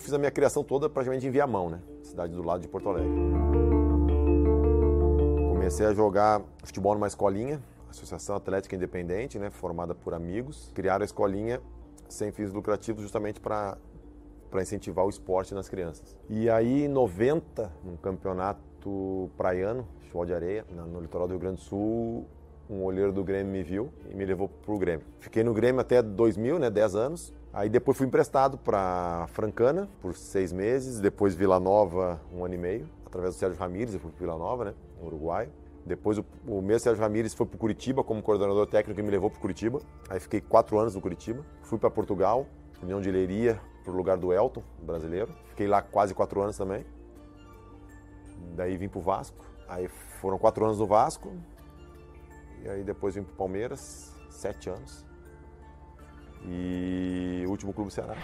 eu fiz a minha criação toda praticamente em Viamão, né? Cidade do lado de Porto Alegre. Comecei a jogar futebol numa escolinha, Associação Atlética Independente, né? Formada por amigos. Criaram a escolinha sem fins lucrativos justamente para incentivar o esporte nas crianças. E aí, em 90, num campeonato praiano, futebol de areia, no litoral do Rio Grande do Sul, um olheiro do Grêmio me viu e me levou pro Grêmio. Fiquei no Grêmio até 2000, né, 10 anos. Aí depois fui emprestado para Francana por 6 meses, depois Vila Nova, 1 ano e meio. Através do Sérgio Ramírez, eu fui pro Vila Nova, né, no Uruguai. Depois o mesmo Sérgio Ramírez foi pro Curitiba como coordenador técnico e me levou pro Curitiba. Aí fiquei 4 anos no Curitiba. Fui para Portugal, União de Leiria, pro lugar do Elton, brasileiro. Fiquei lá quase 4 anos também. Daí vim pro Vasco. Aí foram 4 anos no Vasco. E aí depois vim pro Palmeiras, 7 anos. E o último clube, Ceará.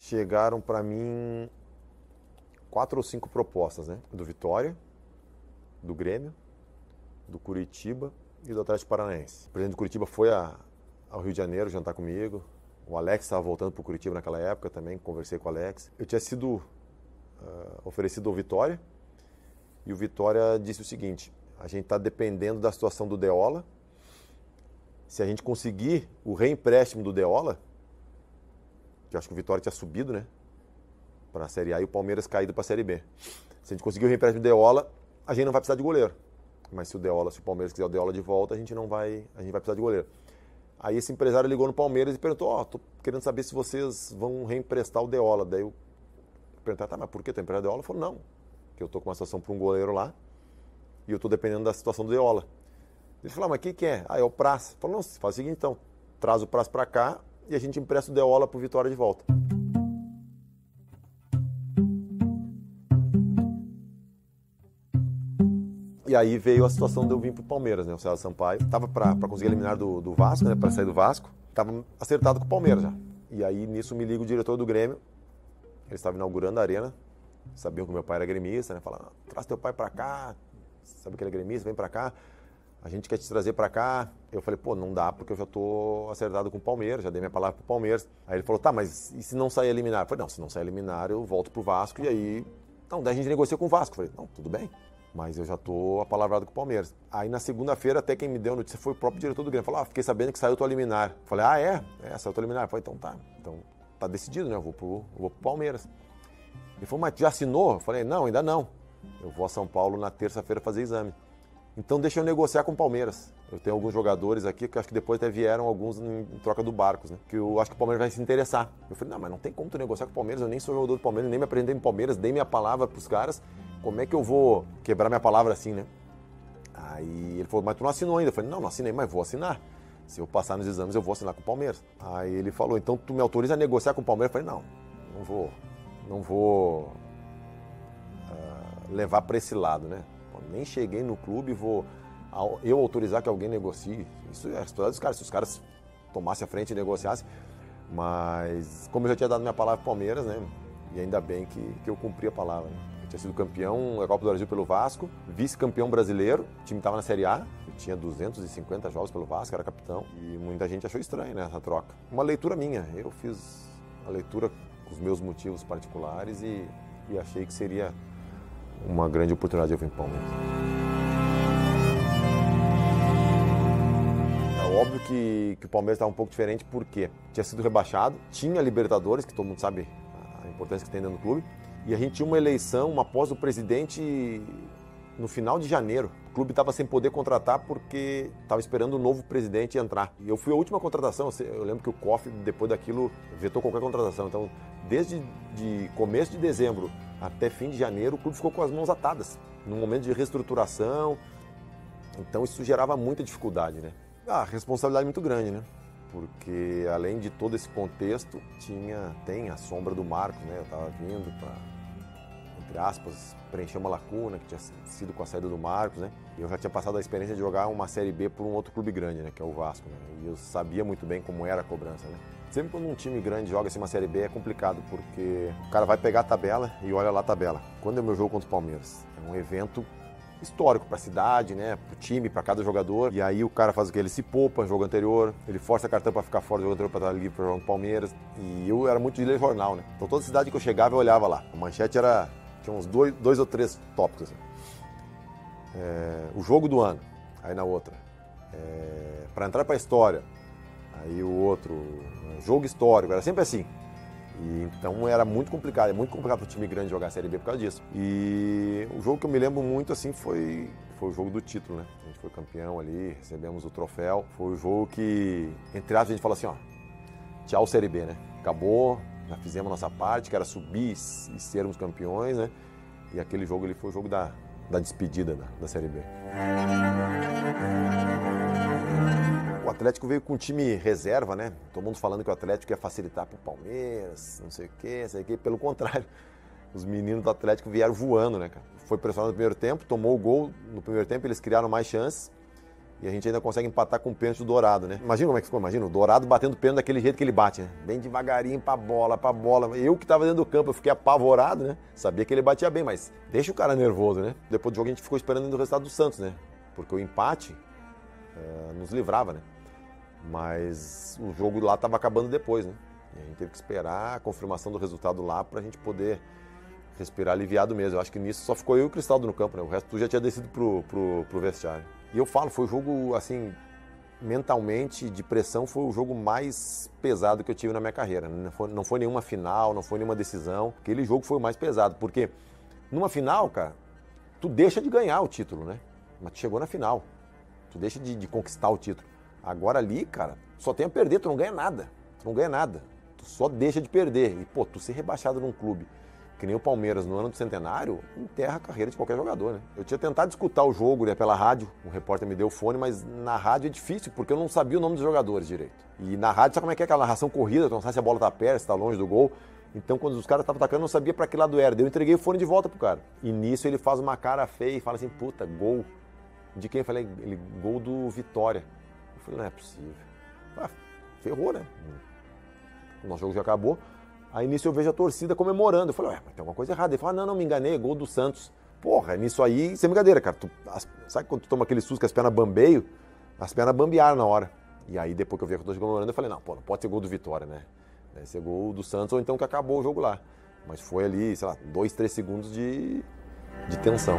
Chegaram para mim 4 ou 5 propostas, né? Do Vitória, do Grêmio, do Curitiba e do Atlético Paranaense. O presidente do Curitiba foi ao Rio de Janeiro jantar comigo. O Alex estava voltando para o Curitiba naquela época também, conversei com o Alex. Eu tinha sido oferecido ao Vitória e o Vitória disse o seguinte: a gente está dependendo da situação do Deola. Se a gente conseguir o reempréstimo do Deola, que eu acho que o Vitória tinha subido, né, para a Série A e o Palmeiras caído para a Série B. Se a gente conseguir o reempréstimo do Deola, a gente não vai precisar de goleiro. Mas se o Palmeiras quiser o Deola de volta, a gente vai precisar de goleiro. Aí esse empresário ligou no Palmeiras e perguntou: ó, tô querendo saber se vocês vão reemprestar o Deola. Daí eu perguntei: tá, mas por que tu empresta o Deola? Ele falou: não, porque eu tô com uma situação para um goleiro lá e eu tô dependendo da situação do Deola. Ele falou: mas quem que é? É o Praça. Ele falou: não, faz o seguinte então, traz o Praça para cá e a gente empresta o Deola pro Vitória de volta. E aí veio a situação de eu vir pro Palmeiras, né? O Sérgio Sampaio tava para conseguir eliminar do Vasco, né? Para sair do Vasco, tava acertado com o Palmeiras já. E aí nisso me liga o diretor do Grêmio. Ele estava inaugurando a arena. Sabiam que meu pai era gremista, né? Falaram: traz teu pai para cá. Sabe que ele é gremista, vem para cá. A gente quer te trazer pra cá. Eu falei: pô, não dá, porque eu já tô acertado com o Palmeiras, já dei minha palavra pro Palmeiras. Aí ele falou: tá, mas e se não sair eliminar? Eu falei: não, se não sair eliminar, eu volto pro Vasco e aí... Não, daí a gente negocia com o Vasco. Eu falei: não, tudo bem, mas eu já tô apalavrado com o Palmeiras. Aí na segunda-feira, até quem me deu a notícia foi o próprio diretor do Grêmio. Falou: ah, fiquei sabendo que saiu tua liminar. Eu falei: ah, é? Saiu tua liminar. Eu falei: então tá decidido, né? Eu vou pro Palmeiras. Ele falou: mas já assinou? Eu falei: não, ainda não. Eu vou a São Paulo na terça-feira fazer exame. Então deixa eu negociar com o Palmeiras. Eu tenho alguns jogadores aqui, que acho que depois até vieram alguns em troca do Barcos, né? Que eu acho que o Palmeiras vai se interessar. Eu falei: não, mas não tem como tu negociar com o Palmeiras, eu nem sou jogador do Palmeiras, nem me apresentei no Palmeiras, dei minha palavra pros caras. Como é que eu vou quebrar minha palavra assim, né? Aí ele falou: mas tu não assinou ainda. Eu falei: não assinei, mas vou assinar. Se eu passar nos exames, eu vou assinar com o Palmeiras. Aí ele falou: então tu me autoriza a negociar com o Palmeiras? Eu falei: não vou levar para esse lado, né? Nem cheguei no clube, vou eu autorizar que alguém negocie. Isso é a história dos caras, se os caras tomassem a frente e negociassem. Mas como eu já tinha dado minha palavra para o Palmeiras, né? E ainda bem que eu cumpri a palavra, né? Eu tinha sido campeão da Copa do Brasil pelo Vasco, vice-campeão brasileiro, o time estava na Série A, eu tinha 250 jogos pelo Vasco, era capitão. E muita gente achou estranho, né, essa troca. Uma leitura minha, eu fiz a leitura com os meus motivos particulares e achei que seria uma grande oportunidade de eu vir para o Palmeiras. É óbvio que o Palmeiras estava um pouco diferente porque tinha sido rebaixado, tinha Libertadores, que todo mundo sabe a importância que tem dentro do clube, e a gente tinha uma eleição, uma pós do presidente no final de janeiro. O clube estava sem poder contratar porque estava esperando o novo presidente entrar. E eu fui a última contratação, eu lembro que o COF, depois daquilo, vetou qualquer contratação. Então, desde de começo de dezembro até fim de janeiro, o clube ficou com as mãos atadas, num momento de reestruturação. Então, isso gerava muita dificuldade, né? A responsabilidade muito grande, né? Porque, além de todo esse contexto, tem a sombra do Marcos, né? Eu estava vindo para entre aspas, preencher uma lacuna que tinha sido com a saída do Marcos, né? Eu já tinha passado a experiência de jogar uma Série B por um outro clube grande, né? Que é o Vasco, né? E eu sabia muito bem como era a cobrança, né? Sempre quando um time grande joga assim uma Série B é complicado, porque o cara vai pegar a tabela e olha lá a tabela. Quando é o meu jogo contra o Palmeiras? É um evento histórico para a cidade, né? Para o time, para cada jogador. E aí o cara faz o quê? Ele se poupa no jogo anterior, ele força a cartão para ficar fora do jogo anterior para estar livre para o jogo do Palmeiras. E eu era muito de ler jornal, né? Então toda cidade que eu chegava eu olhava lá. A manchete era, tinha uns dois ou três tópicos assim. O jogo do ano, aí na outra. Para entrar para a história, aí o outro. Jogo histórico, era sempre assim. E, então era muito complicado, é muito complicado para o time grande jogar a Série B por causa disso. E o jogo que eu me lembro muito assim foi o jogo do título, né? A gente foi campeão ali, recebemos o troféu. Foi o jogo que, entre aspas, a gente falou assim, ó, tchau Série B, né? Acabou, já fizemos a nossa parte, que era subir e sermos campeões, né? E aquele jogo ali foi o jogo da despedida da Série B. O Atlético veio com um time reserva, né? Todo mundo falando que o Atlético ia facilitar pro Palmeiras, não sei o quê. Pelo contrário, os meninos do Atlético vieram voando, né, cara? Foi pressionado no primeiro tempo, tomou o gol no primeiro tempo, eles criaram mais chances e a gente ainda consegue empatar com o pênalti do Dourado, né? Imagina como é que ficou, imagina o Dourado batendo o pênalti daquele jeito que ele bate, né? Bem devagarinho pra bola. Eu que tava dentro do campo, eu fiquei apavorado, né? Sabia que ele batia bem, mas deixa o cara nervoso, né? Depois do jogo a gente ficou esperando o resultado do Santos, né? Porque o empate nos livrava, né? Mas o jogo lá estava acabando depois, né? E a gente teve que esperar a confirmação do resultado lá para a gente poder respirar aliviado mesmo. Eu acho que nisso só ficou eu e o Cristaldo no campo, né? O resto tudo já tinha descido pro vestiário. E eu falo, foi o jogo, assim, mentalmente, de pressão, foi o jogo mais pesado que eu tive na minha carreira. Não foi nenhuma final, não foi nenhuma decisão. Aquele jogo foi o mais pesado, porque numa final, cara, tu deixa de ganhar o título, né? Mas tu chegou na final, tu deixa de conquistar o título. Agora ali, cara, só tem a perder, tu não ganha nada. Tu só deixa de perder. E, pô, tu ser rebaixado num clube que nem o Palmeiras no ano do centenário, enterra a carreira de qualquer jogador, né? Eu tinha tentado escutar o jogo, né, pela rádio, um repórter me deu o fone, mas na rádio é difícil, porque eu não sabia o nome dos jogadores direito. E na rádio, sabe como é que é aquela narração corrida, tu não sabe se a bola tá perto, se tá longe do gol. Então, quando os caras estavam atacando, eu não sabia pra que lado era. Daí eu entreguei o fone de volta pro cara. E nisso ele faz uma cara feia e fala assim, puta, gol. De quem? Eu falei, gol do Vitória. Eu falei, não é possível. Ah, ferrou, né? O nosso jogo já acabou. Aí nisso eu vejo a torcida comemorando. Eu falei, ué, mas tem alguma coisa errada. Ele falou, não, me enganei, gol do Santos. Porra, nisso aí, sem brincadeira, cara. Sabe quando tu toma aquele susto que as pernas bambeiam? As pernas bambearam na hora. E aí depois que eu vi a torcida comemorando, eu falei, não, pô, não pode ser gol do Vitória, né? Deve ser gol do Santos ou então que acabou o jogo lá. Mas foi ali, sei lá, 2, 3 segundos de tensão.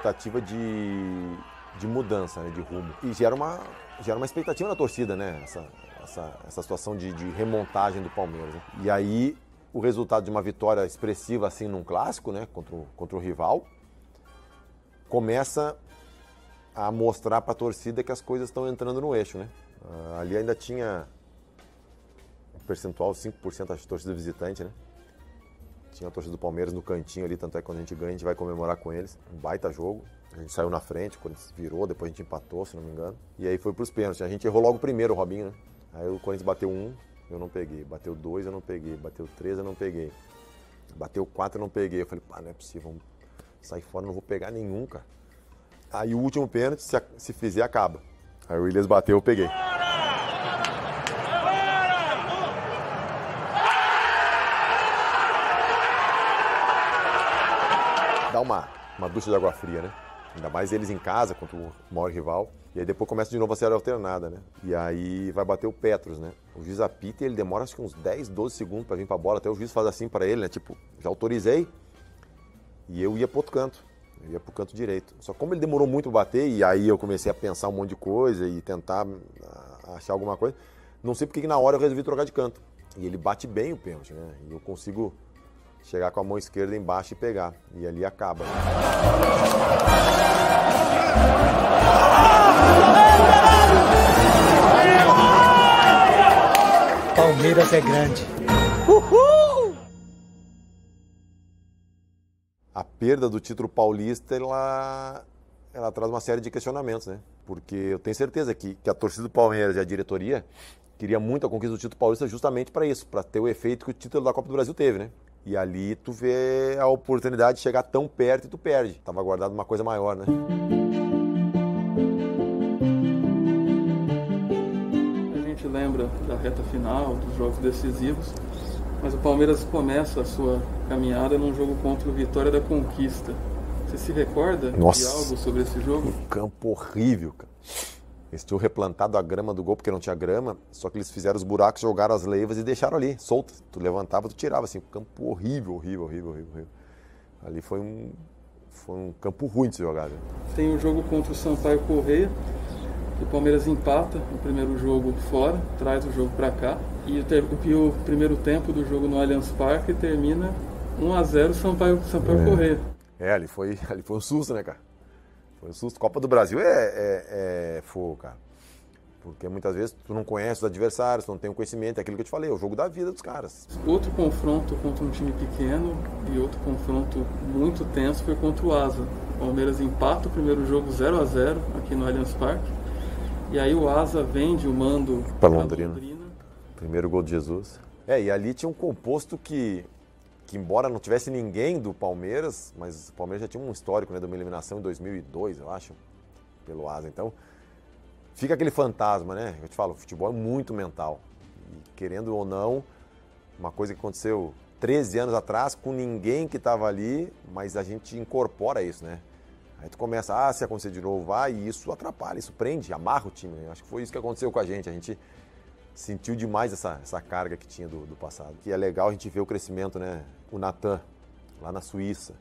Expectativa de mudança, né, de rumo. E gera uma expectativa na torcida, né? Essa situação de remontagem do Palmeiras, né? E aí, o resultado de uma vitória expressiva, assim, num clássico, né? Contra o rival, começa a mostrar para a torcida que as coisas estão entrando no eixo, né? Ali ainda tinha um percentual, 5% da torcida visitante, né? Tinha a torcida do Palmeiras no cantinho ali, tanto é que quando a gente ganha, a gente vai comemorar com eles. Um baita jogo. A gente saiu na frente, quando virou, depois a gente empatou, se não me engano. E aí foi pros pênaltis. A gente errou logo primeiro, o Robinho, né? Aí o Corinthians bateu 1, eu não peguei. Bateu 2, eu não peguei. Bateu 3, eu não peguei. Bateu 4, eu não peguei. Eu falei, pá, não é possível, vamos sair fora, não vou pegar nenhum, cara. Aí o último pênalti, se fizer, acaba. Aí o Williams bateu, eu peguei. Dá uma ducha de água fria, né? Ainda mais eles em casa, contra o maior rival. E aí depois começa de novo a série alternada, né? E aí vai bater o Petros, né? O juiz apita e ele demora acho que uns 10, 12 segundos pra vir pra bola. Até o juiz faz assim pra ele, né? Tipo, já autorizei. E eu ia pro outro canto. Eu ia pro canto direito. Só como ele demorou muito pra bater, e aí eu comecei a pensar um monte de coisa e tentar achar alguma coisa. Não sei porque que na hora eu resolvi trocar de canto. E ele bate bem o pênalti, né? E eu consigo chegar com a mão esquerda embaixo e pegar. E ali acaba. Palmeiras é grande. Uhul! a perda do título paulista, ela traz uma série de questionamentos, né? Porque eu tenho certeza que a torcida do Palmeiras e a diretoria queria muito a conquista do título paulista justamente para isso, para ter o efeito que o título da Copa do Brasil teve, né? E ali tu vê a oportunidade de chegar tão perto e tu perde. Tava guardado uma coisa maior, né? A gente lembra da reta final, dos jogos decisivos, mas o Palmeiras começa a sua caminhada num jogo contra o Vitória da Conquista. Você se recorda de algo sobre esse jogo? Um campo horrível, cara. Eles tinham replantado a grama do gol, porque não tinha grama, só que eles fizeram os buracos, jogaram as leivas e deixaram ali, soltas. Tu levantava, tu tirava, assim, um campo horrível, horrível, horrível, horrível, horrível. Ali foi um campo ruim de se jogar. Né? Tem um jogo contra o Sampaio Corrêa, que o Palmeiras empata o primeiro jogo fora, traz o jogo pra cá, e o primeiro tempo do jogo no Allianz Parque termina 1-0 Sampaio Corrêa. É, ali foi um susto, né, cara? Foi um susto. Copa do Brasil é fogo, cara. Porque muitas vezes tu não conhece os adversários, tu não tem o conhecimento, é aquilo que eu te falei, é o jogo da vida dos caras. Outro confronto contra um time pequeno e outro confronto muito tenso foi contra o Asa. O Palmeiras empata o primeiro jogo 0-0 aqui no Allianz Parque. E aí o Asa vende o mando para Londrina. Primeiro gol de Jesus. É, e ali tinha um composto que embora não tivesse ninguém do Palmeiras, mas o Palmeiras já tinha um histórico, né, de uma eliminação em 2002, eu acho, pelo Asa. Então, fica aquele fantasma, né? Eu te falo, o futebol é muito mental. E, querendo ou não, uma coisa que aconteceu 13 anos atrás, com ninguém que estava ali, mas a gente incorpora isso, né? Aí tu começa, se acontecer de novo, vai, e isso atrapalha, isso prende, amarra o time. Né? Acho que foi isso que aconteceu com a gente sentiu demais essa carga que tinha do passado. E é legal a gente ver o crescimento, né? O Natan, lá na Suíça,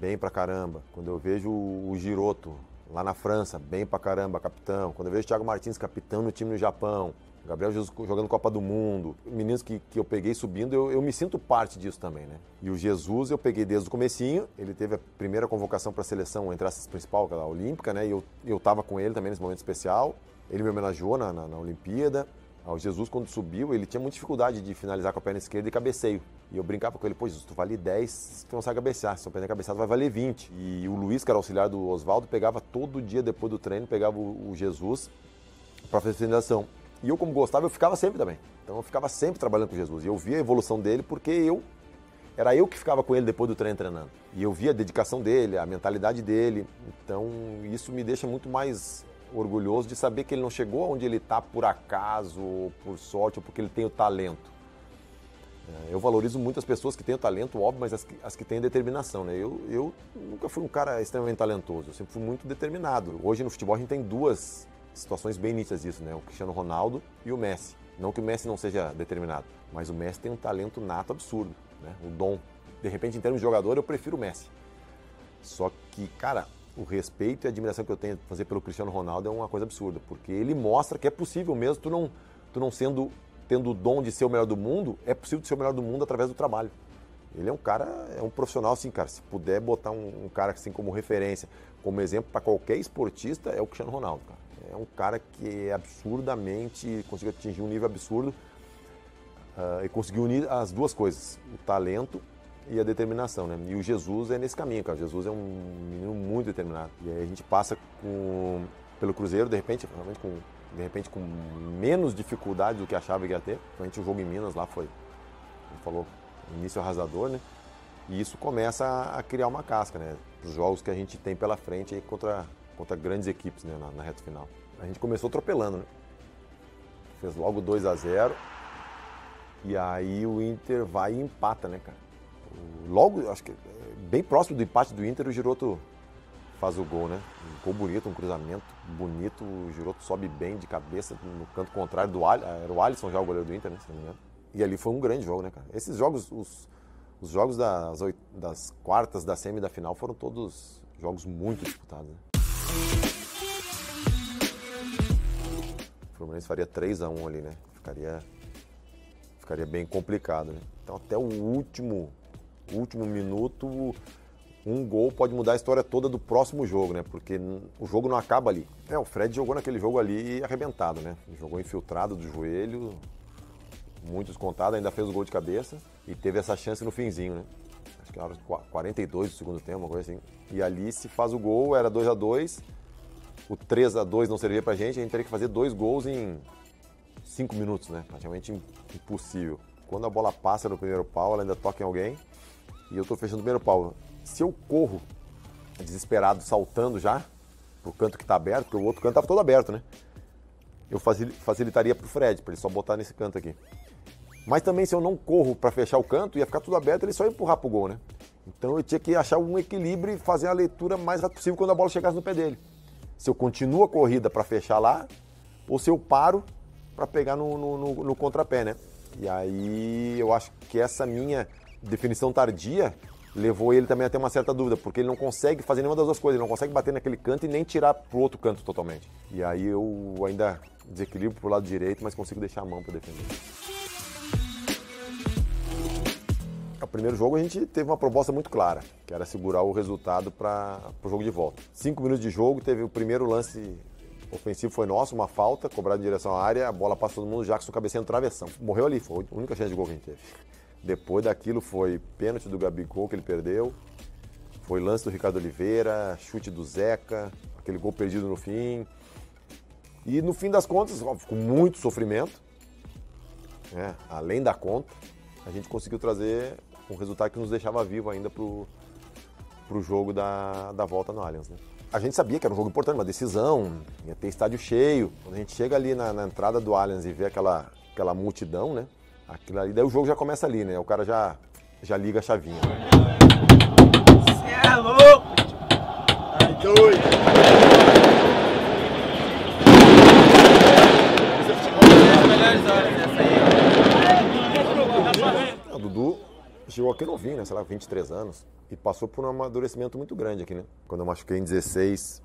bem pra caramba. Quando eu vejo o Giroto, lá na França, bem pra caramba, capitão. Quando eu vejo o Thiago Martins, capitão no time no Japão. O Gabriel Jesus jogando Copa do Mundo. Meninos que eu peguei subindo, eu me sinto parte disso também, né? E o Jesus eu peguei desde o comecinho. Ele teve a primeira convocação pra seleção, entre as principal, aquela olímpica, né? E eu tava com ele também nesse momento especial. Ele me homenageou na Olimpíada. O Jesus, quando subiu, ele tinha muita dificuldade de finalizar com a perna esquerda e cabeceio. E eu brincava com ele, pô, Jesus, tu vale 10, tu não sabe cabecear. Se tu perder cabeçada, vai valer 20. E o Luiz, que era auxiliar do Oswaldo, pegava todo dia depois do treino, pegava o Jesus para fazer finalização. E eu, como gostava, eu ficava sempre também. Então eu ficava sempre trabalhando com o Jesus. E eu via a evolução dele porque era eu que ficava com ele depois do treino treinando. E eu via a dedicação dele, a mentalidade dele. Então isso me deixa muito mais orgulhoso de saber que ele não chegou onde ele está por acaso, ou por sorte, ou porque ele tem o talento. Eu valorizo muito as pessoas que têm o talento, óbvio, mas as que têm determinação, né? Eu nunca fui um cara extremamente talentoso, eu sempre fui muito determinado. Hoje no futebol a gente tem duas situações bem nítidas disso, né? O Cristiano Ronaldo e o Messi. Não que o Messi não seja determinado, mas o Messi tem um talento nato absurdo, né? Um dom. De repente, em termos de jogador, eu prefiro o Messi. Só que, cara, o respeito e a admiração que eu tenho de fazer pelo Cristiano Ronaldo é uma coisa absurda, porque ele mostra que é possível mesmo, tu não tendo o dom de ser o melhor do mundo, é possível ser o melhor do mundo através do trabalho. Ele é um cara, é um profissional assim, cara, se puder botar um cara assim como referência, como exemplo para qualquer esportista, é o Cristiano Ronaldo, cara. É um cara que absurdamente conseguiu atingir um nível absurdo e conseguiu unir as duas coisas, o talento e a determinação, né? E o Jesus é nesse caminho, cara. O Jesus é um menino muito determinado. E aí a gente passa pelo Cruzeiro, de repente com menos dificuldade do que achava que ia ter. A gente, o jogo em Minas lá foi, ele falou, início arrasador, né? E isso começa a criar uma casca, né? Os jogos que a gente tem pela frente aí contra grandes equipes, né? Na reta final. A gente começou atropelando, né? Fez logo 2-0. E aí o Inter vai e empata, né, cara? Logo, acho que bem próximo do empate do Inter, o Giroto faz o gol, né? Um gol bonito, um cruzamento bonito. O Giroto sobe bem de cabeça no canto contrário do Alisson. Era o Alisson já o goleiro do Inter, né? Se não me engano. E ali foi um grande jogo, né, cara? Esses jogos, os jogos das quartas, da semi e da final, foram todos jogos muito disputados, né? O Fluminense faria 3-1 ali, né? Ficaria bem complicado, né? Então até o último minuto, um gol pode mudar a história toda do próximo jogo, né? Porque o jogo não acaba ali. O Fred jogou naquele jogo ali arrebentado, né? Jogou infiltrado do joelho, muito descontado, ainda fez o gol de cabeça e teve essa chance no finzinho, né? na hora de 42 do segundo tempo, uma coisa assim. E ali se faz o gol, era 2x2, o 3x2 não servia pra gente, a gente teria que fazer 2 gols em 5 minutos, né? Praticamente impossível. Quando a bola passa no primeiro pau, ela ainda toca em alguém e eu tô fechando o primeiro pau. Se eu corro desesperado, saltando já pro canto que tá aberto, porque o outro canto tava todo aberto, né? Eu facilitaria pro Fred, pra ele só botar nesse canto aqui. Mas também, se eu não corro para fechar o canto, ia ficar tudo aberto, ele só ia empurrar pro gol, né? Então eu tinha que achar um equilíbrio e fazer a leitura mais rápido possível quando a bola chegasse no pé dele. Se eu continuo a corrida para fechar lá, ou se eu paro para pegar no contrapé, né? E aí eu acho que essa minha definição tardia levou ele também a ter uma certa dúvida, porque ele não consegue fazer nenhuma das duas coisas, ele não consegue bater naquele canto e nem tirar pro outro canto totalmente. E aí eu ainda desequilibro pro lado direito, mas consigo deixar a mão para defender. O primeiro jogo a gente teve uma proposta muito clara, que era segurar o resultado para o jogo de volta. 5 minutos de jogo, teve o primeiro lance ofensivo, foi nosso, uma falta, cobrado em direção à área, a bola passa todo mundo, Jackson cabeceando travessão. Morreu ali, foi a única chance de gol que a gente teve. Depois daquilo foi pênalti do Gabigol que ele perdeu, foi lance do Ricardo Oliveira, chute do Zeca, aquele gol perdido no fim. E no fim das contas, óbvio, com muito sofrimento, né, além da conta, a gente conseguiu trazer um resultado que nos deixava vivo ainda pro jogo da volta no Allianz, né? A gente sabia que era um jogo importante, uma decisão, ia ter estádio cheio. Quando a gente chega ali na entrada do Allianz e vê aquela multidão, né? Aquilo ali, daí o jogo já começa ali, né? O cara já liga a chavinha. Você é louco! Ai, doido! O Dudu chegou aqui novinho, né? Sei lá, 23 anos. E passou por um amadurecimento muito grande aqui, né? Quando eu machuquei em 16,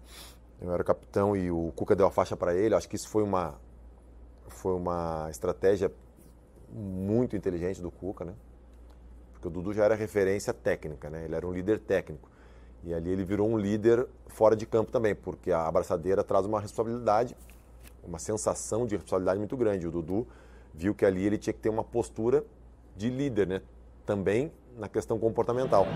eu era capitão e o Cuca deu a faixa para ele. Acho que isso foi uma estratégia muito inteligente do Cuca, né? Porque o Dudu já era referência técnica, né? Ele era um líder técnico. E ali ele virou um líder fora de campo também, porque a abraçadeira traz uma responsabilidade, uma sensação de responsabilidade muito grande. O Dudu viu que ali ele tinha que ter uma postura de líder, né? Também na questão comportamental. Eu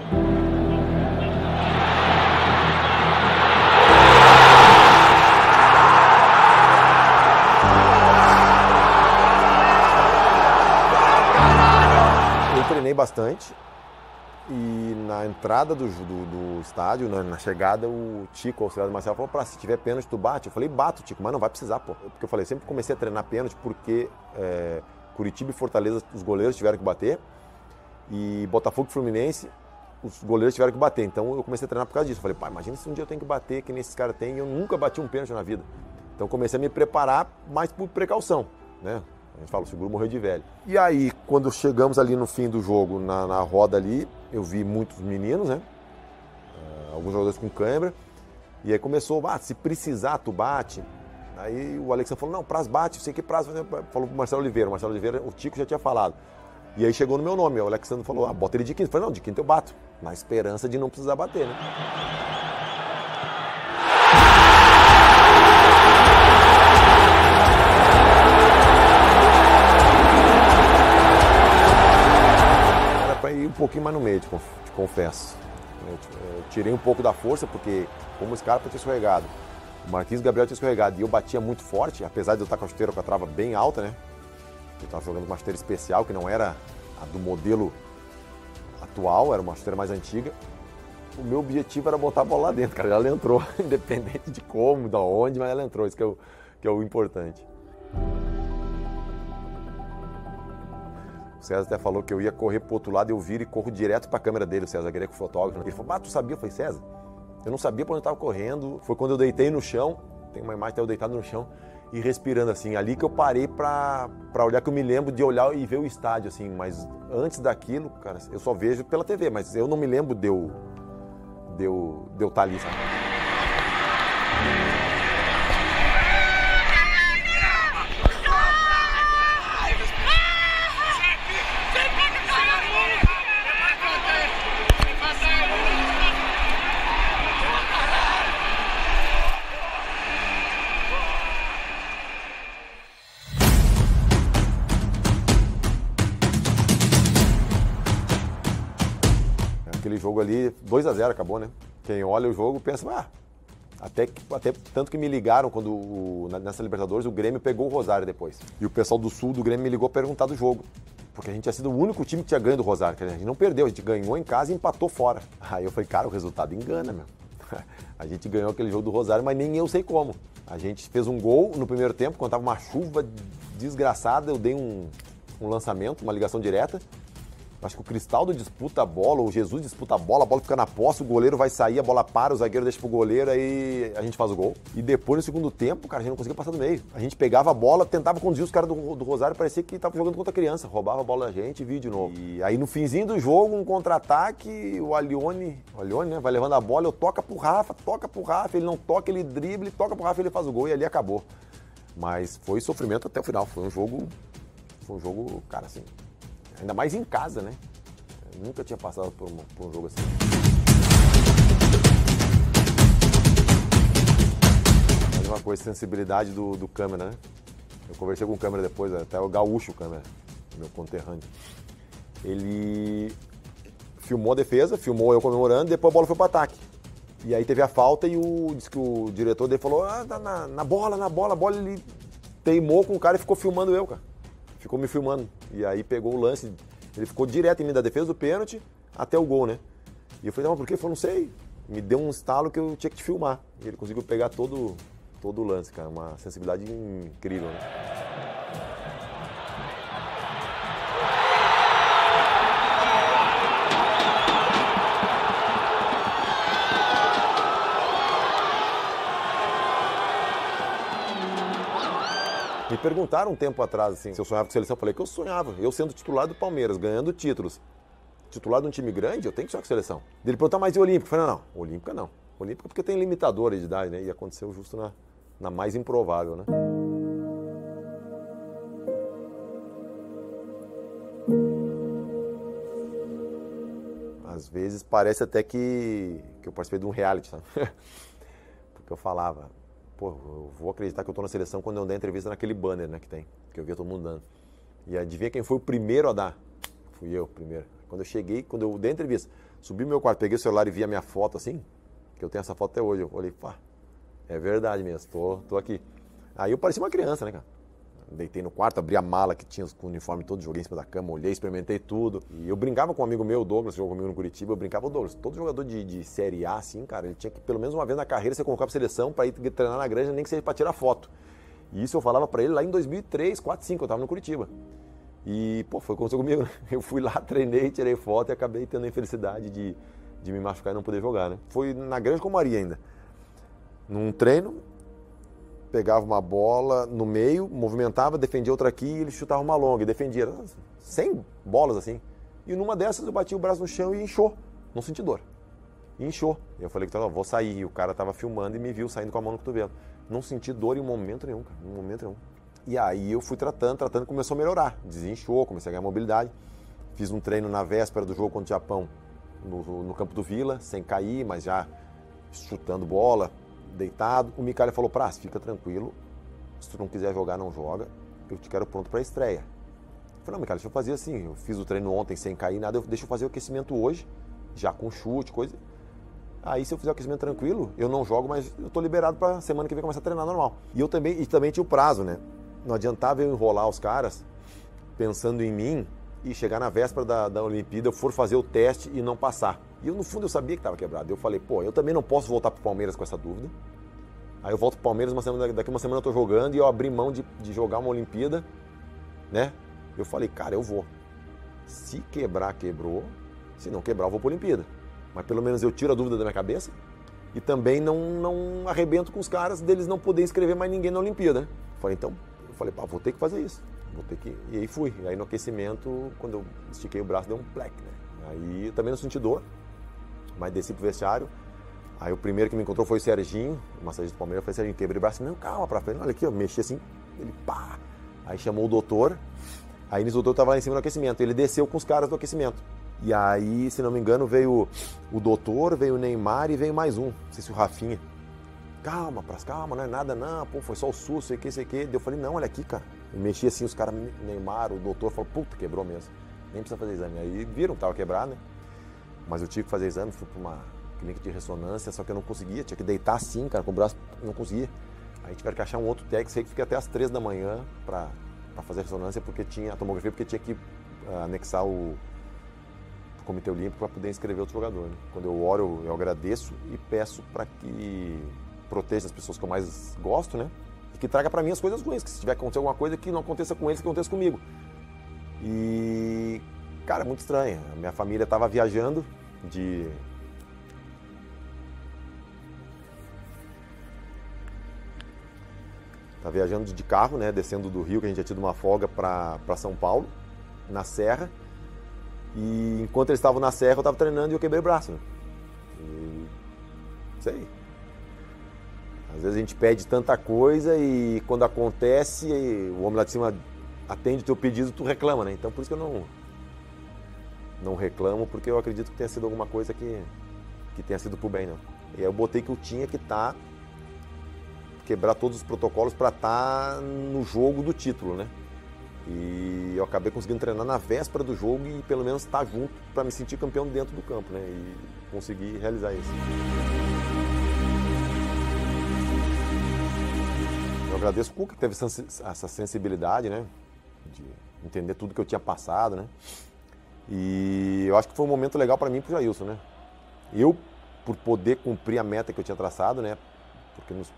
treinei bastante e na entrada do estádio, na chegada, o Tico, o auxiliar do Marcelo, falou: se tiver pênalti, tu bate. Eu falei: bato, Tico, mas não vai precisar, pô. Porque eu falei, sempre comecei a treinar pênalti porque Curitiba e Fortaleza, os goleiros tiveram que bater. E Botafogo e Fluminense, os goleiros tiveram que bater. Então eu comecei a treinar por causa disso. Eu falei: pai, imagina se um dia eu tenho que bater, que nem esses caras têm, e eu nunca bati um pênalti na vida. Então comecei a me preparar, mas por precaução, né? A gente fala, o seguro morreu de velho. E aí, quando chegamos ali no fim do jogo, na roda ali, eu vi muitos meninos, né? Alguns jogadores com câimbra. E aí começou: se precisar, tu bate. Aí o Alex falou: não, prazo bate, sei que prazo. Falou pro Marcelo Oliveira. O Marcelo Oliveira, o Tico já tinha falado. E aí chegou no meu nome, o Alexandre falou: bota ele de quinta. Eu falei: não, de quinta eu bato, na esperança de não precisar bater, né? Era pra ir um pouquinho mais no meio, te confesso. Eu tirei um pouco da força, porque como esse cara tinha escorregado, o Marquinhos Gabriel tinha escorregado, e eu batia muito forte, apesar de eu estar com a chuteira, com a trava bem alta, né? Eu estava jogando uma chuteira especial, que não era a do modelo atual, era uma chuteira mais antiga. O meu objetivo era botar a bola lá dentro, cara. Ela entrou, independente de como, de onde, mas ela entrou. Isso que é o importante. O César até falou que eu ia correr pro outro lado, eu viro e corro direto pra câmera dele, o César queria que o fotógrafo. Ele falou: tu sabia? Eu falei: César, eu não sabia pra onde eu estava correndo. Foi quando eu deitei no chão, tem uma imagem até eu deitado no chão, e respirando assim, ali que eu parei pra olhar, que eu me lembro de olhar e ver o estádio, assim, mas antes daquilo, cara, eu só vejo pela TV, mas eu não me lembro de eu estar ali, sabe? Aquele jogo ali, 2-0 acabou, né? Quem olha o jogo pensa, ah, até tanto que me ligaram quando nessa Libertadores o Grêmio pegou o Rosário depois. E o pessoal do Sul do Grêmio me ligou perguntar do jogo. Porque a gente tinha sido o único time que tinha ganho do Rosário. A gente não perdeu, a gente ganhou em casa e empatou fora. Aí eu falei, cara, o resultado engana, meu. A gente ganhou aquele jogo do Rosário, mas nem eu sei como. A gente fez um gol no primeiro tempo, quando tava uma chuva desgraçada, eu dei um lançamento, uma ligação direta. Acho que o Cristaldo disputa a bola, ou o Jesus disputa a bola fica na posse, o goleiro vai sair, a bola para, o zagueiro deixa pro goleiro, aí a gente faz o gol. E depois, no segundo tempo, cara, a gente não conseguia passar do meio. A gente pegava a bola, tentava conduzir os caras do Rosário, parecia que tava jogando contra criança. Roubava a bola da gente e via de novo. E aí, no finzinho do jogo, um contra-ataque, o Allione, né, vai levando a bola, eu toca pro Rafa, ele não toca, ele dribla, toca pro Rafa, ele faz o gol e ali acabou. Mas foi sofrimento até o final, foi um jogo, cara, assim... Ainda mais em casa, né? Eu nunca tinha passado por um jogo assim. Mais uma coisa, sensibilidade do câmera, né? Eu conversei com o câmera depois, até o Gaúcho, o câmera, meu conterrâneo. Ele filmou a defesa, filmou eu comemorando, depois a bola foi para o ataque. E aí teve a falta e disse que o diretor dele falou, ah, tá na bola, ele teimou com o cara e ficou filmando eu, cara. Ficou me filmando. E aí pegou o lance, ele ficou direto em mim da defesa do pênalti até o gol, né? E eu falei, não, por quê? Ele falou, não sei. Me deu um estalo que eu tinha que te filmar. E ele conseguiu pegar todo o lance, cara. Uma sensibilidade incrível, né? Me perguntaram um tempo atrás, assim, se eu sonhava com seleção. Eu falei que eu sonhava. Eu sendo titular do Palmeiras, ganhando títulos. Titular de um time grande, eu tenho que sonhar com seleção. Ele perguntou, mas e Olímpica? Eu falei, não, Olímpica não. Olímpica porque tem limitadora de idade, né? E aconteceu justo na mais improvável, né? Às vezes parece até que eu participei de um reality, sabe? Porque eu falava... Pô, eu vou acreditar que eu tô na seleção quando eu der entrevista naquele banner, né, que tem, que eu via todo mundo dando. E adivinha quem foi o primeiro a dar? Fui eu, primeiro. Quando eu cheguei, quando eu dei a entrevista, subi meu quarto, peguei o celular e vi a minha foto assim, que eu tenho essa foto até hoje, eu olhei, pá, é verdade mesmo, tô aqui. Aí eu parecia uma criança, né, cara? Deitei no quarto, abri a mala que tinha com o uniforme todo, joguei em cima da cama, olhei, experimentei tudo. E eu brincava com um amigo meu, o Douglas, que jogou comigo no Curitiba, eu brincava, o Douglas, todo jogador de Série A, assim, cara, ele tinha que pelo menos uma vez na carreira se colocar pra seleção pra ir treinar na granja, nem que seja pra tirar foto. E isso eu falava pra ele lá em 2003, 4, 5, eu tava no Curitiba. E, pô, foi o que aconteceu comigo, né? Eu fui lá, treinei, tirei foto e acabei tendo a infelicidade de me machucar e não poder jogar, né? Foi na Granja com Maria ainda. Num treino... Pegava uma bola no meio, movimentava, defendia outra aqui e ele chutava uma longa e defendia. 100 bolas assim. E numa dessas eu bati o braço no chão e inchou. Não senti dor. E inchou. Eu falei que vou sair. E o cara tava filmando e me viu saindo com a mão no cotovelo. Não senti dor em momento nenhum, cara. Em momento nenhum. E aí eu fui tratando, começou a melhorar. Desinchou, comecei a ganhar mobilidade. Fiz um treino na véspera do jogo contra o Japão no campo do Vila, sem cair, mas já chutando bola. Deitado, o Micalha falou, Praça, fica tranquilo, se tu não quiser jogar, não joga, eu te quero pronto pra estreia. Eu falei, não, Micalha, deixa eu fazer assim, eu fiz o treino ontem sem cair nada, deixa eu fazer o aquecimento hoje, já com chute, coisa. Aí se eu fizer o aquecimento tranquilo, eu não jogo, mas eu tô liberado pra semana que vem começar a treinar normal. E também tinha o prazo, né? Não adiantava eu enrolar os caras pensando em mim e chegar na véspera da Olimpíada, eu for fazer o teste e não passar. E eu, no fundo, eu sabia que estava quebrado. Eu falei, pô, eu também não posso voltar pro Palmeiras com essa dúvida. Aí eu volto pro Palmeiras, daqui uma semana eu tô jogando e eu abri mão de jogar uma Olimpíada, né? Eu falei, cara, eu vou. Se quebrar, quebrou. Se não quebrar, eu vou pra Olimpíada. Mas pelo menos eu tiro a dúvida da minha cabeça e também não arrebento com os caras deles não poderem escrever mais ninguém na Olimpíada, né? Eu falei, pá, vou ter que fazer isso. Vou ter que... E aí fui. E aí no aquecimento, quando eu estiquei o braço, deu um plec, né? Aí eu também não senti dor. Mas desci pro vestiário, aí o primeiro que me encontrou foi o Serginho, o massagista do Palmeiras. Eu falei, Serginho, quebrei o braço, não, calma, pra frente, olha aqui, eu mexi assim, ele pá. Aí chamou o doutor, aí o doutor tava lá em cima do aquecimento, ele desceu com os caras do aquecimento. E aí, se não me engano, veio o doutor, veio o Neymar e veio mais um, não sei se o Rafinha. Calma, Pras, calma, não é nada não, pô, foi só o susto, sei que. Eu falei, não, olha aqui, cara. Eu mexi assim, os caras, Neymar, o doutor, falou, puta, quebrou mesmo, nem precisa fazer exame. Aí viram que tava quebrado, né? Mas eu tive que fazer exame, fui para uma clínica de ressonância, só que eu não conseguia, tinha que deitar assim, cara, com o braço, não conseguia. Aí tiveram que achar um outro técnico, sei que fiquei até às 3 da manhã para fazer ressonância, porque tinha a tomografia, porque tinha que anexar o Comitê Olímpico para poder inscrever outro jogador, né? Quando eu oro, eu agradeço e peço para que proteja as pessoas que eu mais gosto, né? E que traga para mim as coisas ruins, que se tiver que acontecer alguma coisa, que não aconteça com eles, que aconteça comigo. E, cara, muito estranho. A minha família estava viajando de... Estava viajando de carro, né? Descendo do Rio, que a gente tinha tido uma folga, para São Paulo, na Serra. E enquanto eles estavam na Serra, eu estava treinando e eu quebrei o braço. Né? E... sei. Às vezes a gente pede tanta coisa e quando acontece, o homem lá de cima atende o teu pedido, tu reclama, né? Então por isso que eu não reclamo, porque eu acredito que tenha sido alguma coisa que tenha sido pro bem, não. E aí eu botei que eu tinha que estar... quebrar todos os protocolos para estar no jogo do título, né? E eu acabei conseguindo treinar na véspera do jogo e pelo menos estar junto para me sentir campeão dentro do campo, né? E conseguir realizar isso. Eu agradeço o Cuca, que teve essa sensibilidade, né? De entender tudo que eu tinha passado, né? E eu acho que foi um momento legal para mim e para o Jailson, né? Eu, por poder cumprir a meta que eu tinha traçado, né? Porque nos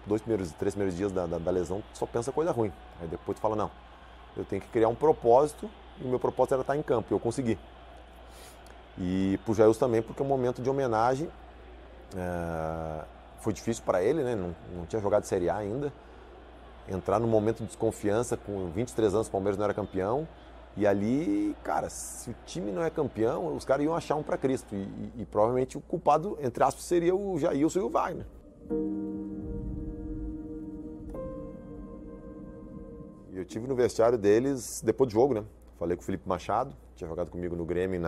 3 primeiros dias da lesão, tu só pensa coisa ruim. Aí depois tu fala, não, eu tenho que criar um propósito, e o meu propósito era estar em campo, e eu consegui. E pro Jailson também, porque o momento de homenagem foi difícil para ele, né? Não tinha jogado Série A ainda. Entrar num momento de desconfiança, com 23 anos, o Palmeiras não era campeão. E ali, cara, se o time não é campeão, os caras iam achar um para Cristo. E provavelmente o culpado, entre aspas, seria o Jailson e o Wagner. Eu tive no vestiário deles depois do jogo, né? Falei com o Felipe Machado, tinha jogado comigo no Grêmio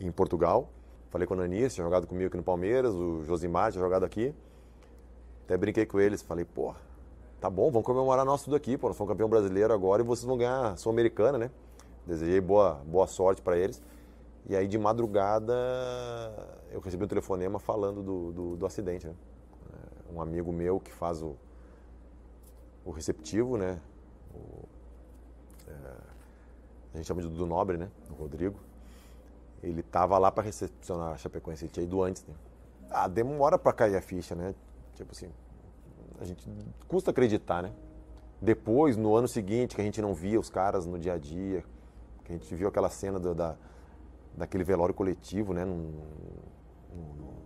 em Portugal. Falei com o Ananias, tinha jogado comigo aqui no Palmeiras, o Josimar tinha jogado aqui. Até brinquei com eles, falei, pô, tá bom, vamos comemorar nós tudo aqui, pô, nós somos campeão brasileiro agora e vocês vão ganhar a Sul-Americana, né? Desejei boa sorte para eles. E aí de madrugada eu recebi um telefonema falando do acidente, né? Um amigo meu que faz o receptivo, né? A gente chama de Dudu Nobre, né? O Rodrigo. Ele tava lá para recepcionar a Chapecoense, ele tinha ido antes, né? Demora para cair a ficha, né? Tipo assim, a gente custa acreditar, né? Depois, no ano seguinte, que a gente não via os caras no dia a dia, que a gente viu aquela cena daquele velório coletivo, né? No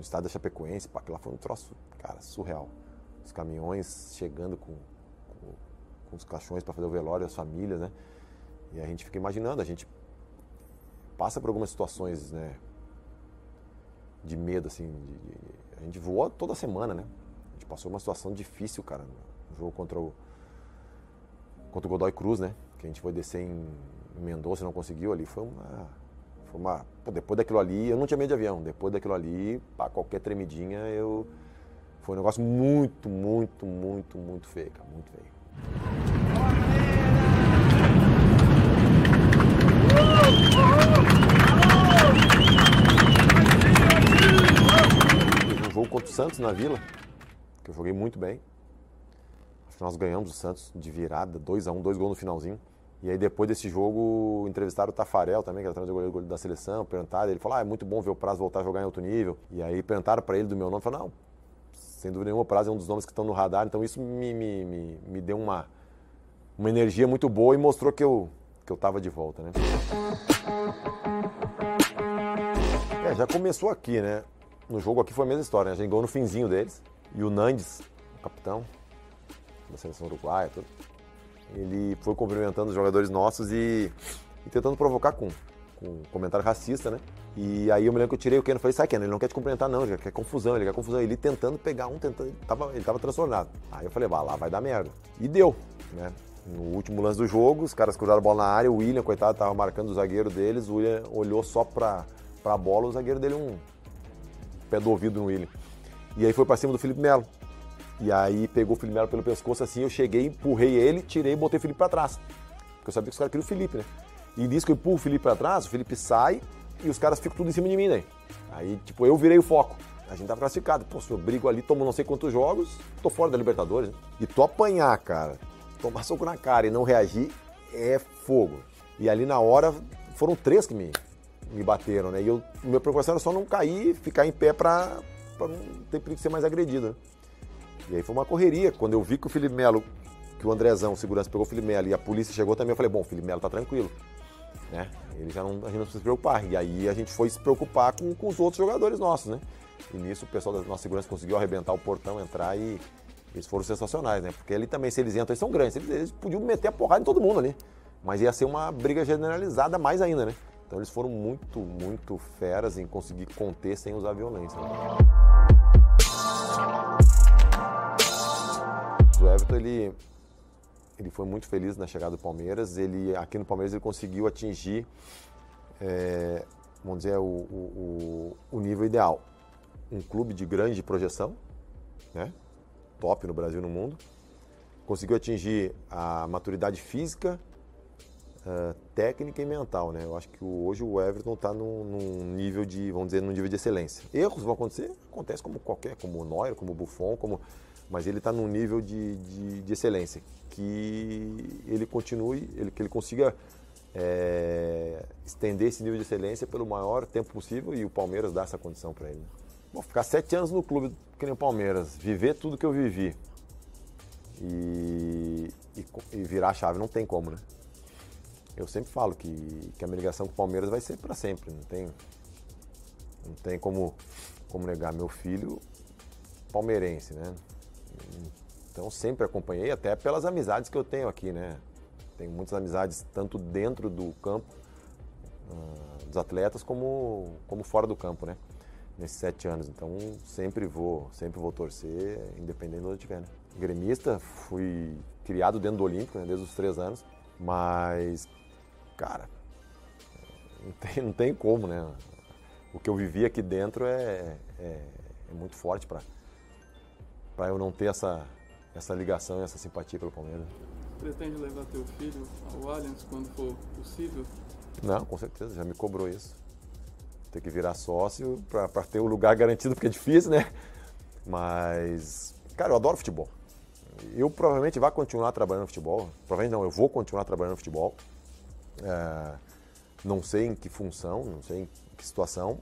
estado da Chapecoense, pá, aquilo lá foi um troço, cara, surreal. Os caminhões chegando com os caixões para fazer o velório, as famílias, né? E a gente fica imaginando, a gente passa por algumas situações, né? De medo, assim. A gente voou toda semana, né? A gente passou uma situação difícil, cara. No jogo contra o Godoy Cruz, né? Que a gente foi descer em Mendonça, não conseguiu ali. Pô, depois daquilo ali, eu não tinha medo de avião. Depois daquilo ali, pá, qualquer tremidinha, eu... Foi um negócio muito, muito, muito, muito feio, cara, muito feio. Um jogo contra o Santos na Vila, que eu joguei muito bem. Acho que nós ganhamos o Santos de virada, 2-1, 2 gols no finalzinho. E aí depois desse jogo, entrevistaram o Tafarel também, que era o goleiro da seleção, perguntaram, ele falou, é muito bom ver o Praça voltar a jogar em alto nível. E aí perguntaram para ele do meu nome, falaram, não, sem dúvida nenhuma, o Praça é um dos nomes que estão no radar, então isso me deu uma energia muito boa e mostrou que eu estava de volta, né? Já começou aqui, né? No jogo aqui foi a mesma história, né? A gente ganhou no finzinho deles, e o Nandes, o capitão da seleção uruguaia, tudo, ele foi cumprimentando os jogadores nossos e tentando provocar com um comentário racista, né? E aí eu me lembro que eu tirei o Keno e falei, sai Keno, ele não quer te cumprimentar não, ele quer confusão, ele quer confusão. Ele tentando pegar ele tava transtornado. Aí eu falei, lá vai dar merda. E deu, né? No último lance do jogo, os caras cruzaram a bola na área, o William, coitado, tava marcando o zagueiro deles, o William olhou só pra bola, o zagueiro dele um pé do ouvido no William. E aí foi pra cima do Felipe Melo. E aí pegou o Felipe Melo pelo pescoço assim, eu cheguei, empurrei ele, tirei e botei o Felipe pra trás. Porque eu sabia que os caras queriam o Felipe, né? E diz que eu empurro o Felipe pra trás, o Felipe sai e os caras ficam tudo em cima de mim, né? Aí, tipo, eu virei o foco. A gente tava classificado. Pô, se eu brigo ali, tomo não sei quantos jogos, tô fora da Libertadores. Né? E tu apanhar, cara, tomar soco na cara e não reagir é fogo. E ali na hora, foram três que me bateram, né? E eu, minha preocupação era só não cair, ficar em pé pra não ter perigo de ser mais agredido, né? E aí foi uma correria. Quando eu vi que o Felipe Melo, que o Andrezão, o segurança, pegou o Felipe Melo e a polícia chegou também, eu falei, bom, o Felipe Melo tá tranquilo. Né? Ele já não, a gente não precisa se preocupar. E aí a gente foi se preocupar com os outros jogadores nossos, né? E nisso o pessoal da nossa segurança conseguiu arrebentar o portão, entrar e eles foram sensacionais, né? Porque ali também, se eles entram, eles são grandes. Eles podiam meter a porrada em todo mundo ali. Mas ia ser uma briga generalizada mais ainda, né? Então eles foram muito, muito feras em conseguir conter sem usar violência. Né? O Everton, ele foi muito feliz na chegada do Palmeiras. Ele, aqui no Palmeiras, ele conseguiu atingir, vamos dizer, o nível ideal. Um clube de grande projeção, né? Top no Brasil e no mundo. Conseguiu atingir a maturidade física, técnica e mental, né? Eu acho que hoje o Everton está num nível de, vamos dizer, num nível de excelência. Erros vão acontecer, acontece como qualquer, como o Neuer, como o Buffon, mas ele está num nível de excelência, que ele continue, que ele consiga estender esse nível de excelência pelo maior tempo possível e o Palmeiras dá essa condição para ele. Né? Bom, ficar 7 anos no clube que nem o Palmeiras, viver tudo que eu vivi e virar a chave não tem como, né? Eu sempre falo que a minha ligação com o Palmeiras vai ser para sempre, não tem como negar. Meu filho palmeirense, né? Então sempre acompanhei, até pelas amizades que eu tenho aqui, né? Tenho muitas amizades, tanto dentro do campo, dos atletas, como fora do campo, né? Nesses 7 anos, então sempre vou torcer, independente de onde eu estiver, né? Gremista, fui criado dentro do Olímpico, né? Desde os 3 anos. Mas, cara, não tem como, né? O que eu vivi aqui dentro é muito forte para eu não ter essa ligação e essa simpatia pelo Palmeiras. Pretende levar teu filho ao Allianz quando for possível? Não, com certeza, já me cobrou isso. Ter que virar sócio para ter o lugar garantido, porque é difícil, né? Mas, cara, eu adoro futebol. Eu provavelmente vou continuar trabalhando no futebol. Provavelmente não, eu vou continuar trabalhando no futebol. Não sei em que função, não sei em que situação,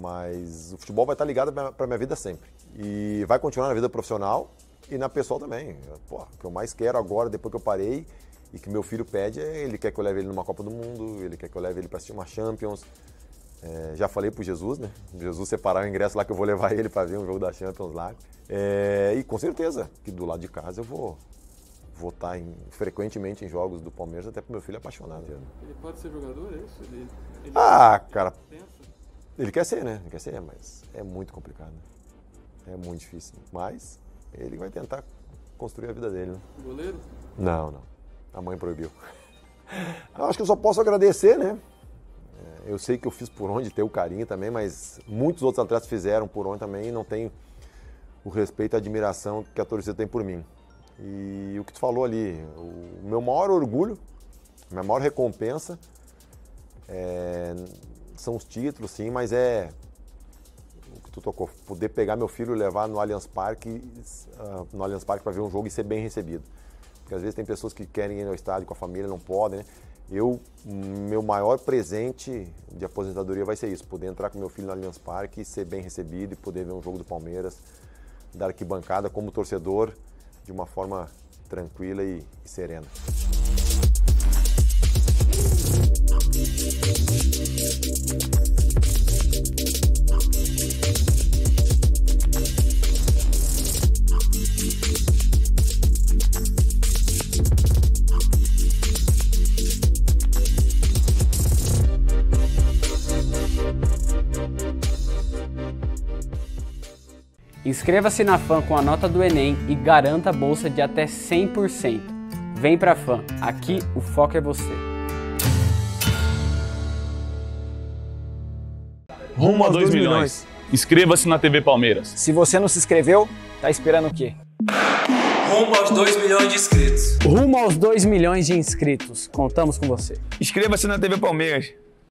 mas o futebol vai estar ligado para minha vida sempre. E vai continuar na vida profissional e na pessoal também. Pô, o que eu mais quero agora, depois que eu parei, e que meu filho pede, ele quer que eu leve ele numa Copa do Mundo, ele quer que eu leve ele para assistir uma Champions. Já falei pro Jesus, né? Jesus separar o ingresso lá que eu vou levar ele para ver um jogo da Champions lá. E com certeza que do lado de casa eu vou estar frequentemente em jogos do Palmeiras, até pro meu filho apaixonado. Ele pode ser jogador, é isso? Ele cara, ele quer ser, né? Ele quer ser, mas é muito complicado, né? É muito difícil. Mas ele vai tentar construir a vida dele, né? Goleiro? Não. A mãe proibiu. Eu acho que eu só posso agradecer, né? Eu sei que eu fiz por onde, ter o carinho também, mas muitos outros atletas fizeram por onde também e não tem o respeito e a admiração que a torcida tem por mim. E o que tu falou ali, o meu maior orgulho, a minha maior recompensa são os títulos, sim, mas o que tu tocou, poder pegar meu filho e levar no Allianz Parque, para ver um jogo e ser bem recebido. Porque às vezes tem pessoas que querem ir ao estádio com a família, não podem, né? Meu maior presente de aposentadoria vai ser isso, poder entrar com meu filho no Allianz Parque, ser bem recebido e poder ver um jogo do Palmeiras, da arquibancada como torcedor, de uma forma tranquila e serena. Inscreva-se na FAM com a nota do Enem e garanta a bolsa de até 100%. Vem pra FAM, aqui o foco é você. Rumo a 2 milhões. Inscreva-se na TV Palmeiras. Se você não se inscreveu, tá esperando o quê? Rumo aos 2 milhões de inscritos. Rumo aos 2 milhões de inscritos. Contamos com você. Inscreva-se na TV Palmeiras.